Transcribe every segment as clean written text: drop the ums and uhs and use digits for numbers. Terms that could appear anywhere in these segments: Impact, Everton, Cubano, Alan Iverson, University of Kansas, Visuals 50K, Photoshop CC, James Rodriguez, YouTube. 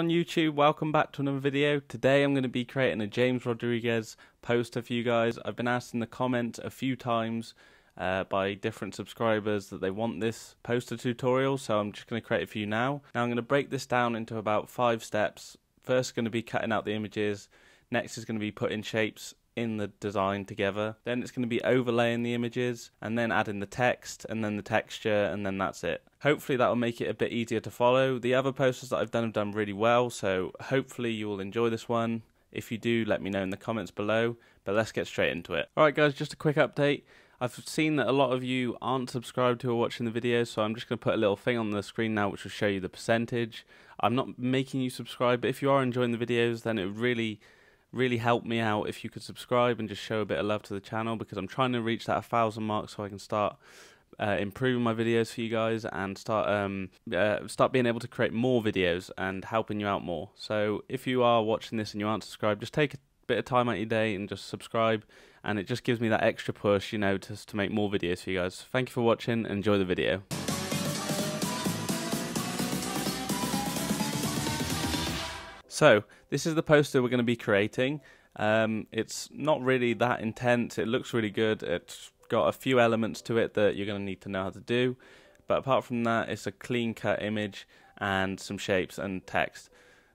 On YouTube, welcome back to another video. Today I'm going to be creating a James Rodriguez poster for you guys. I've been asked in the comments a few times by different subscribers that they want this poster tutorial, so I'm just going to create it for you now. Now I'm going to break this down into about 5 steps. First, going to be cutting out the images. Next is going to be putting shapes in the design together. Then it's going to be overlaying the images and then adding the text and then the texture, and then that's it. Hopefully that'll make it a bit easier to follow. The other posters that I've done have done really well, so hopefully you will enjoy this one. If you do, let me know in the comments below, but let's get straight into it. Alright guys, just a quick update. I've seen that a lot of you aren't subscribed to or watching the videos, so I'm just going to put a little thing on the screen now which will show you the percentage. I'm not making you subscribe, but if you are enjoying the videos, then it would really help me out if you could subscribe and just show a bit of love to the channel, because I'm trying to reach that 1,000 mark so I can start improving my videos for you guys and start being able to create more videos and helping you out more. So if you are watching this and you aren't subscribed, just take a bit of time out of your day and just subscribe, and it just gives me that extra push, you know, just to make more videos for you guys. Thank you for watching and enjoy the video. So this is the poster we're going to be creating. It's not really that intense. It looks really good. It's got a few elements to it that you're going to need to know how to do. But apart from that, it's a clean cut image and some shapes and text.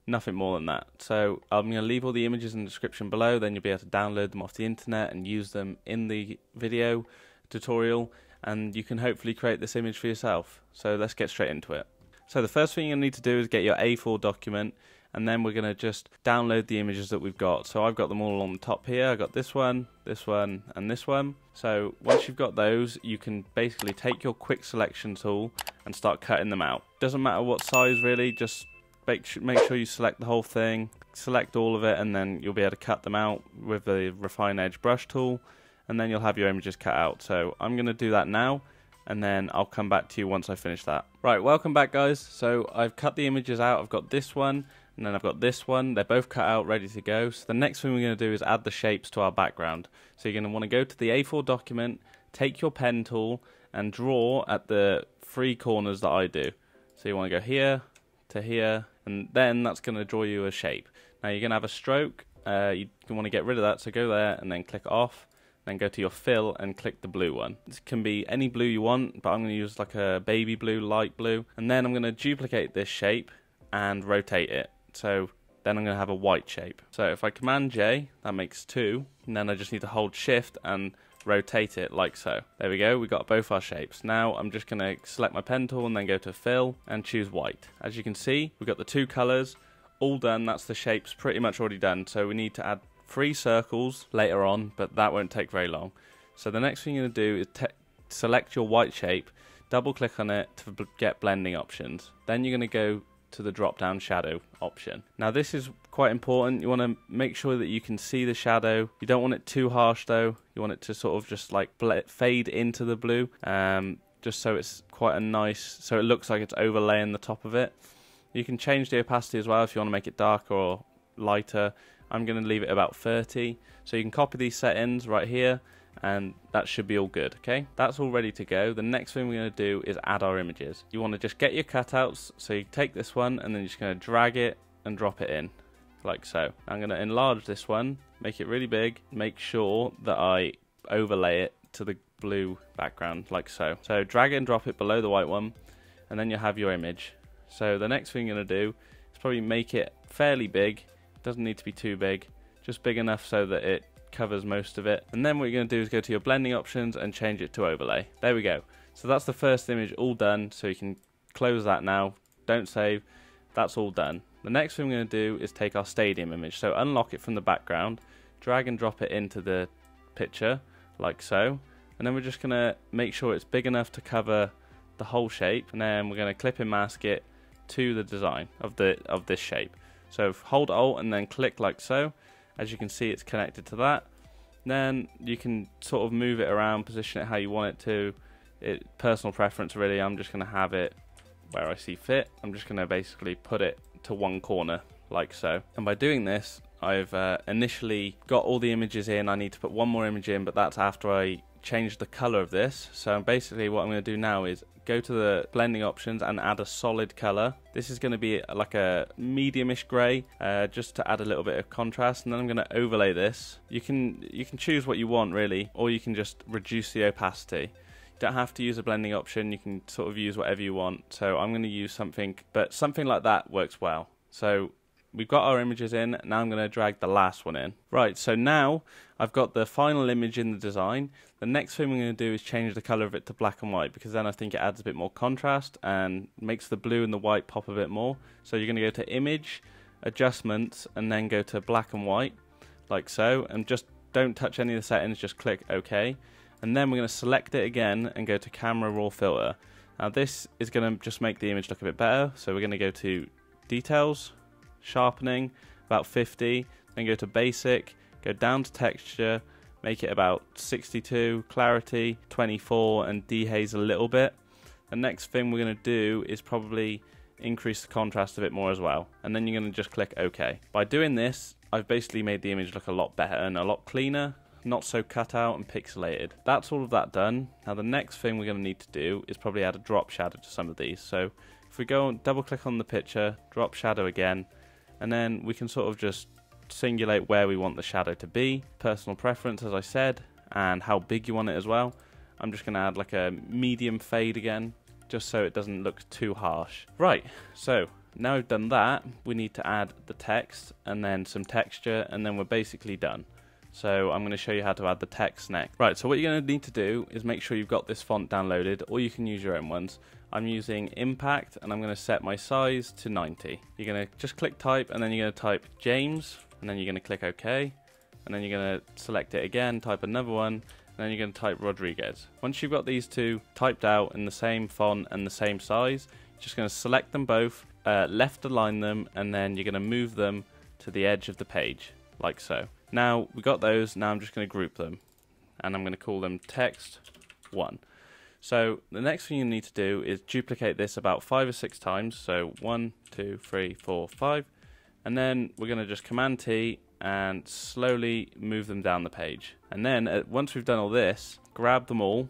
Nothing more than that. So I'm going to leave all the images in the description below. Then you'll be able to download them off the internet and use them in the video tutorial. And you can hopefully create this image for yourself. So let's get straight into it. So the first thing you're going to need to do is get your A4 document. And then we're going to just download the images that we've got. So I've got them all on the top here. I've got this one, and this one. So once you've got those, you can basically take your quick selection tool and start cutting them out. Doesn't matter what size really, just make sure you select the whole thing, select all of it, and then you'll be able to cut them out with the refine edge brush tool, and then you'll have your images cut out. So I'm going to do that now, and then I'll come back to you once I finish that. Right, welcome back guys. So I've cut the images out. I've got this one, and then I've got this one. They're both cut out, ready to go. So the next thing we're going to do is add the shapes to our background. So you're going to want to go to the A4 document, take your pen tool, and draw at the 3 corners that I do. So you want to go here to here, and then that's going to draw you a shape. Now you're going to have a stroke. You want to get rid of that, so go there and then click off. Then go to your fill and click the blue one. This can be any blue you want, but I'm going to use like a baby blue, light blue. And then I'm going to duplicate this shape and rotate it. So then I'm going to have a white shape. So if I Command J, that makes 2. And then I just need to hold Shift and rotate it like so. There we go, we got both our shapes. Now I'm just going to select my pen tool and then go to fill and choose white. As you can see, we've got the 2 colors all done. That's the shapes pretty much already done. So we need to add 3 circles later on, but that won't take very long. So the next thing you're going to do is select your white shape, double click on it to get blending options. Then you're going to go to the drop down shadow option. Now this is quite important. You want to make sure that you can see the shadow. You don't want it too harsh though. You want it to sort of just like fade into the blue, just so it's quite a nice, so it looks like it's overlaying the top of it. You can change the opacity as well if you want to make it darker or lighter. I'm going to leave it about 30. So you can copy these settings right here, and that should be all good. Okay, that's all ready to go. The next thing we're going to do is add our images. You want to just get your cutouts. So you take this one and then you're just going to drag it and drop it in like so. I'm going to enlarge this one, make it really big, make sure that I overlay it to the blue background like so. So drag it and drop it below the white one, and then you'll have your image. So the next thing you're going to do is probably make it fairly big. Doesn't need to be too big, just big enough so that it covers most of it. And then what you're going to do is go to your blending options and change it to overlay. There we go. So that's the first image all done. So you can close that now. Don't save. That's all done. The next thing we're going to do is take our stadium image. So unlock it from the background, drag and drop it into the picture like so. And then we're just going to make sure it's big enough to cover the whole shape. And then we're going to clip and mask it to the design of this shape. So hold Alt and then click like so. As you can see, it's connected to that. Then you can sort of move it around, position it how you want it to. Personal preference really. I'm just going to have it where I see fit. I'm just going to basically put it to one corner like so. And by doing this, I've initially got all the images in. I need to put one more image in, but that's after I change the color of this. So basically what I'm going to do now is go to the blending options and add a solid color. This is going to be like a medium-ish gray, just to add a little bit of contrast, and then I'm going to overlay this. You can choose what you want really, or you can just reduce the opacity. You don't have to use a blending option, you can sort of use whatever you want. So I'm going to use something, but something like that works well. So we've got our images in, now I'm going to drag the last one in. Right, so now I've got the final image in the design. The next thing I'm going to do is change the colour of it to black and white, because then I think it adds a bit more contrast and makes the blue and the white pop a bit more. So you're going to go to Image, Adjustments, and then go to Black and White, like so, and just don't touch any of the settings, just click OK. And then we're going to select it again and go to Camera Raw Filter. Now this is going to just make the image look a bit better, so we're going to go to Details, Sharpening, about 50, then go to Basic, go down to Texture, make it about 62, Clarity, 24, and dehaze a little bit. The next thing we're going to do is probably increase the contrast a bit more as well, and then you're going to just click OK. By doing this, I've basically made the image look a lot better and a lot cleaner, not so cut out and pixelated. That's all of that done. Now the next thing we're going to need to do is probably add a drop shadow to some of these. So if we go and double click on the picture, drop shadow again, and then we can sort of just singulate where we want the shadow to be, personal preference as I said, and how big you want it as well. I'm just going to add like a medium fade again, just so it doesn't look too harsh. Right, so now we've done that, we need to add the text and then some texture, and then we're basically done. So I'm going to show you how to add the text next. Right, so what you're going to need to do is make sure you've got this font downloaded, or you can use your own ones. I'm using Impact, and I'm going to set my size to 90. You're going to just click Type, and then you're going to type James, and then you're going to click OK, and then you're going to select it again, type another one, and then you're going to type Rodriguez. Once you've got these two typed out in the same font and the same size, you're just going to select them both, left align them, and then you're going to move them to the edge of the page, like so. Now we got those, now I'm just going to group them, and I'm going to call them text 1. So the next thing you need to do is duplicate this about 5 or 6 times, so 1, 2, 3, 4, 5, and then we're going to just Command T and slowly move them down the page. And then once we've done all this, grab them all,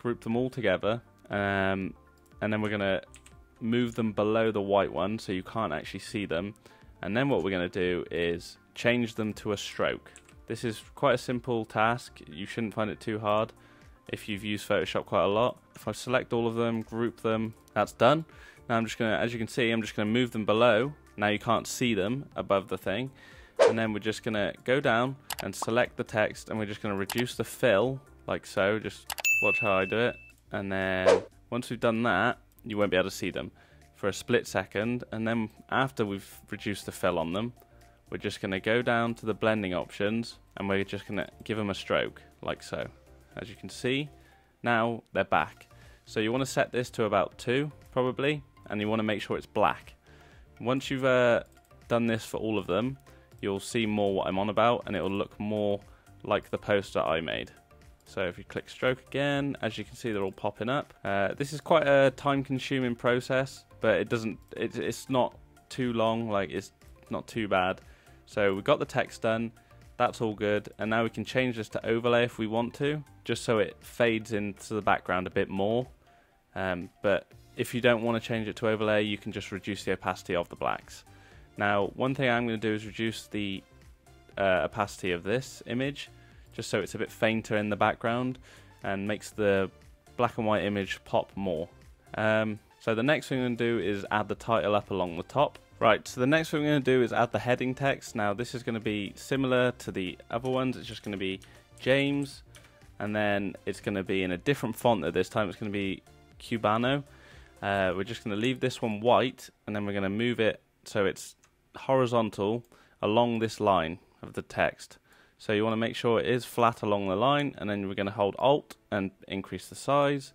group them all together, and then we're going to move them below the white one so you can't actually see them. And then what we're going to do is change them to a stroke. This is quite a simple task, you shouldn't find it too hard if you've used Photoshop quite a lot. If I select all of them, group them, that's done. Now I'm just going to, as you can see, I'm just going to move them below. Now you can't see them above the thing. And then we're just going to go down and select the text, and we're just going to reduce the fill, like so. Just watch how I do it. And then once we've done that, you won't be able to see them for a split second. And then after we've reduced the fill on them, we're just going to go down to the blending options, and we're just going to give them a stroke, like so. As you can see, now they're back. So you want to set this to about 2, probably, and you want to make sure it's black. Once you've done this for all of them, you'll see more what I'm on about, and it'll look more like the poster I made. So if you click stroke again, as you can see, they're all popping up. This is quite a time-consuming process, but it doesn't. It's not too long. Like, it's not too bad. So we've got the text done, that's all good, and now we can change this to overlay if we want to, just so it fades into the background a bit more. But if you don't want to change it to overlay, you can just reduce the opacity of the blacks. Now one thing I'm going to do is reduce the opacity of this image, just so it's a bit fainter in the background and makes the black and white image pop more. So the next thing I'm going to do is add the title up along the top. Right, so the next thing we're going to do is add the heading text. Now this is going to be similar to the other ones, it's just going to be James, and then it's going to be in a different font at this time, it's going to be Cubano. We're just going to leave this one white, and then we're going to move it so it's horizontal along this line of the text. So you want to make sure it is flat along the line, and then we're going to hold Alt and increase the size,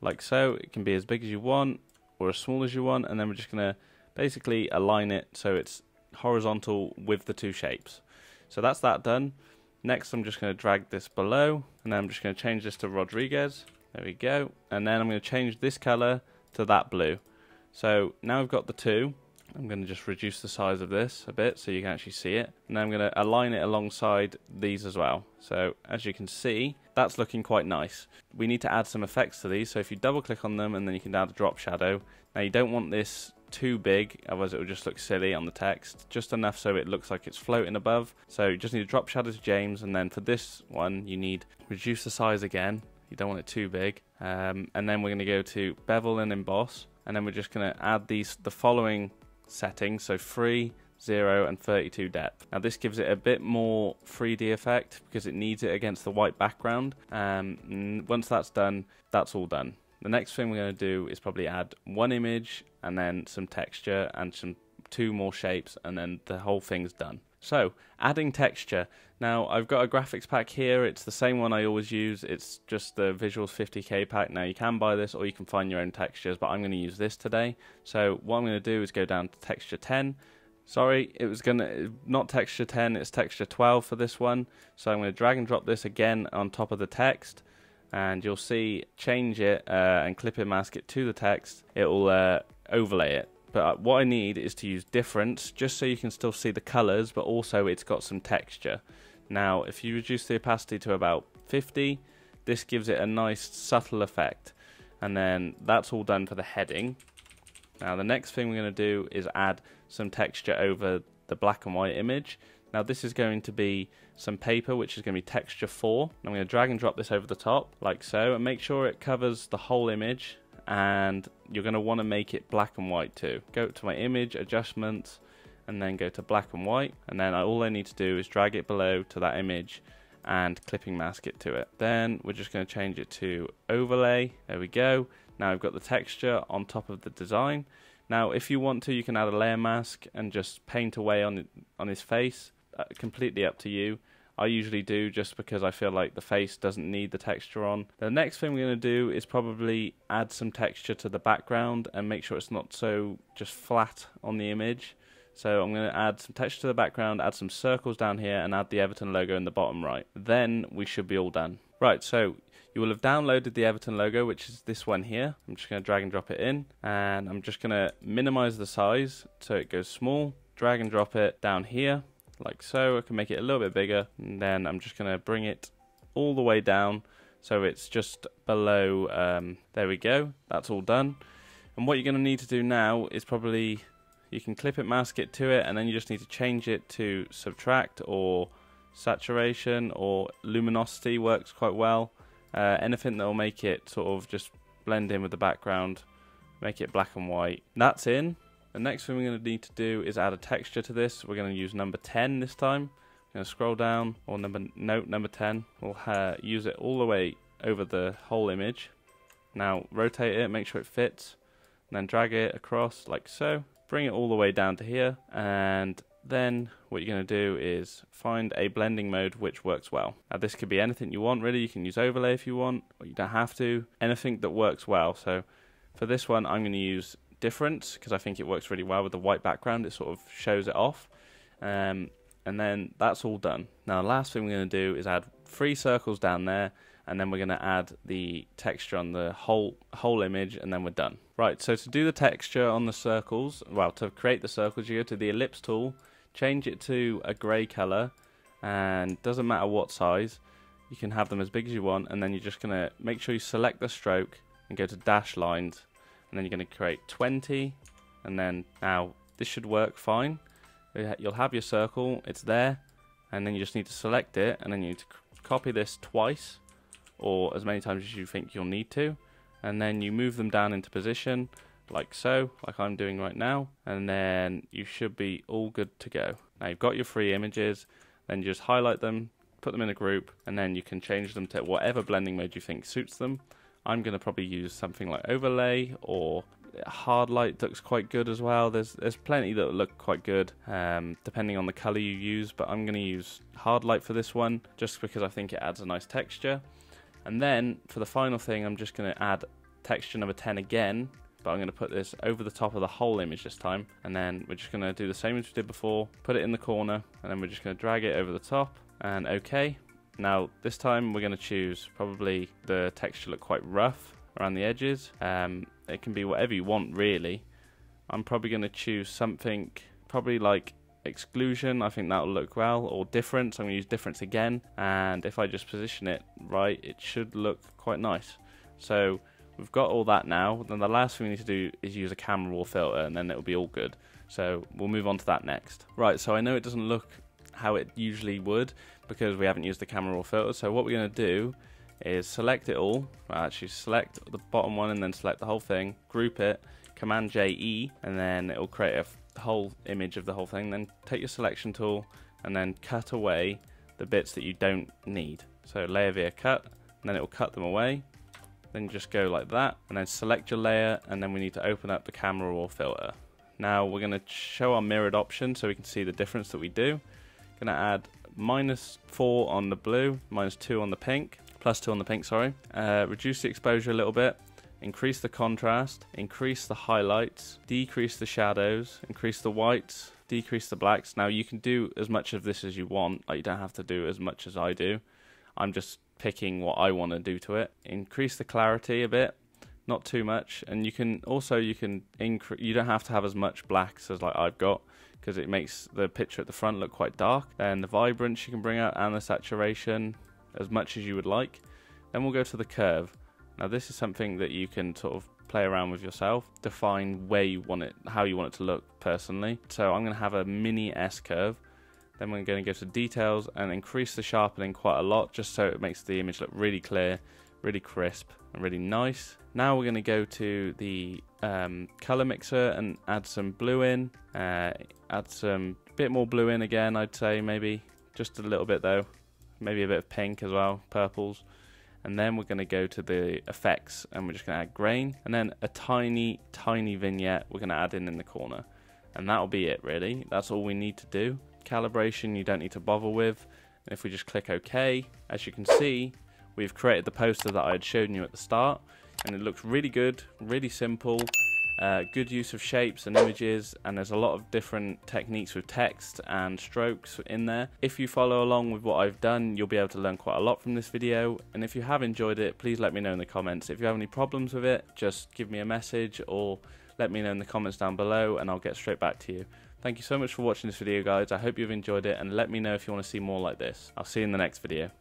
like so. It can be as big as you want or as small as you want, and then we're just going to basically align it so it's horizontal with the two shapes. So that's that done. Next I'm just going to drag this below, and then I'm just going to change this to Rodriguez, there we go, and then I'm going to change this color to that blue. So now we've got the two, I'm going to just reduce the size of this a bit so you can actually see it. And I'm going to align it alongside these as well. So as you can see, that's looking quite nice. We need to add some effects to these. So if you double click on them, and then you can add a drop shadow. Now you don't want this too big, otherwise it will just look silly on the text. Just enough so it looks like it's floating above. So you just need to drop shadow to James. And then for this one, you need reduce the size again. You don't want it too big. And then we're going to go to bevel and emboss. And then we're just going to add these, the following settings, so 3, 0 and 32 depth. Now this gives it a bit more 3D effect because it needs it against the white background. And once that's done, that's all done. The next thing we're going to do is probably add one image and then some texture and some 2 more shapes, and then the whole thing's done. So adding texture. Now I've got a graphics pack here. It's the same one I always use. It's just the Visuals 50K pack. Now you can buy this or you can find your own textures, but I'm going to use this today. So what I'm going to do is go down to texture 10. Sorry, it was going to, not texture 10, it's texture 12 for this one. So I'm going to drag and drop this again on top of the text, and you'll see change it and clip and mask it to the text. It will overlay it. But what I need is to use difference, just so you can still see the colors, but also it's got some texture. Now, if you reduce the opacity to about 50, this gives it a nice subtle effect. And then that's all done for the heading. Now, the next thing we're going to do is add some texture over the black and white image. Now, this is going to be some paper, which is going to be texture 4. I'm going to drag and drop this over the top, like so, and make sure it covers the whole image. And you're going to want to make it black and white too. Go to my image adjustments and then go to black and white, and then all I need to do is drag it below to that image and clipping mask it to it. Then we're just going to change it to overlay. There we go. Now I've got the texture on top of the design. Now if you want to, you can add a layer mask and just paint away on his face, completely up to you. I usually do, just because I feel like the face doesn't need the texture on. The next thing we're going to do is probably add some texture to the background and make sure it's not so just flat on the image. So I'm going to add some texture to the background, add some circles down here, and add the Everton logo in the bottom right. Then we should be all done. Right, so you will have downloaded the Everton logo, which is this one here. I'm just going to drag and drop it in, and I'm just going to minimize the size so it goes small, drag and drop it down here. Like so, I can make it a little bit bigger, and then I'm just going to bring it all the way down so it's just below, there we go, that's all done. And what you're going to need to do now is probably, you can clip it, mask it to it, and then you just need to change it to subtract or saturation or luminosity works quite well. Anything that will make it sort of just blend in with the background, make it black and white. That's in. The next thing we're going to need to do is add a texture to this. We're going to use number 10 this time. I'm going to scroll down, or number 10. We'll use it all the way over the whole image. Now rotate it, make sure it fits, and then drag it across like so. Bring it all the way down to here, and then what you're going to do is find a blending mode which works well. Now this could be anything you want really. You can use overlay if you want, but you don't have to. Anything that works well. So for this one, I'm going to use difference because I think it works really well with the white background. It sort of shows it off, and then that's all done. Now the last thing we're going to do is add 3 circles down there, and then we're going to add the texture on the whole image, and then we're done. Right, so to do the texture on the circles, well, to create the circles, you go to the ellipse tool, change it to a grey colour, and doesn't matter what size, you can have them as big as you want, and then you're just going to make sure you select the stroke and go to dash lines. And then you're going to create 20, and then now this should work fine. You'll have your circle, it's there, and then you just need to select it, and then you need to copy this twice, or as many times as you think you'll need to, and then you move them down into position like so, like I'm doing right now, and then you should be all good to go. Now you've got your 3 images, then you just highlight them, put them in a group, and then you can change them to whatever blending mode you think suits them. I'm going to probably use something like overlay, or hard light looks quite good as well. There's plenty that look quite good depending on the color you use, but I'm going to use hard light for this one just because I think it adds a nice texture. And then for the final thing, I'm just going to add texture number 10 again, but I'm going to put this over the top of the whole image this time, and then we're just going to do the same as we did before, put it in the corner, and then we're just going to drag it over the top and okay. Now this time we're going to choose probably the texture look quite rough around the edges. It can be whatever you want really. I'm probably going to choose something probably like exclusion. I think that'll look well, or difference. I'm going to use difference again, and if I just position it right, it should look quite nice. So we've got all that now. Then the last thing we need to do is use a camera raw filter, and then it'll be all good. So we'll move on to that next. Right, so I know it doesn't look how it usually would because we haven't used the camera raw filter. So what we're going to do is select it all. Well, actually select the bottom one and then select the whole thing, group it, Command J E, and then it'll create a whole image of the whole thing. Then take your selection tool and then cut away the bits that you don't need. So layer via cut, and then it'll cut them away. Then just go like that, and then select your layer, and then we need to open up the camera raw filter. Now we're going to show our mirrored option so we can see the difference that we do. Going to add -4 on the blue, -2 on the pink, +2 on the pink, sorry. Reduce the exposure a little bit, increase the contrast, increase the highlights, decrease the shadows, increase the whites, decrease the blacks. Now you can do as much of this as you want, like you don't have to do as much as I do. I'm just picking what I want to do to it. Increase the clarity a bit, not too much, and you can also you don't have to have as much blacks as like I've got, because it makes the picture at the front look quite dark. Then the vibrance you can bring out, and the saturation as much as you would like. Then we'll go to the curve. Now this is something that you can sort of play around with yourself, define where you want it, how you want it to look personally. So I'm going to have a mini S curve. Then we're going to go to details and increase the sharpening quite a lot, just so it makes the image look really clear, really crisp, and really nice. Now we're going to go to the color mixer and add some blue in, add some bit more blue in again, I'd say, maybe just a little bit though, maybe a bit of pink as well, purples. And then we're going to go to the effects, and we're just going to add grain, and then a tiny, tiny vignette we're going to add in the corner, and that'll be it really. That's all we need to do. Calibration you don't need to bother with, and if we just click OK, as you can see, we've created the poster that I had shown you at the start, and it looks really good, really simple. Good use of shapes and images, and there's a lot of different techniques with text and strokes in there. If you follow along with what I've done, you'll be able to learn quite a lot from this video, and if you have enjoyed it, please let me know in the comments. If you have any problems with it, just give me a message or let me know in the comments down below, and I'll get straight back to you. Thank you so much for watching this video, guys. I hope you've enjoyed it, and let me know if you want to see more like this. I'll see you in the next video.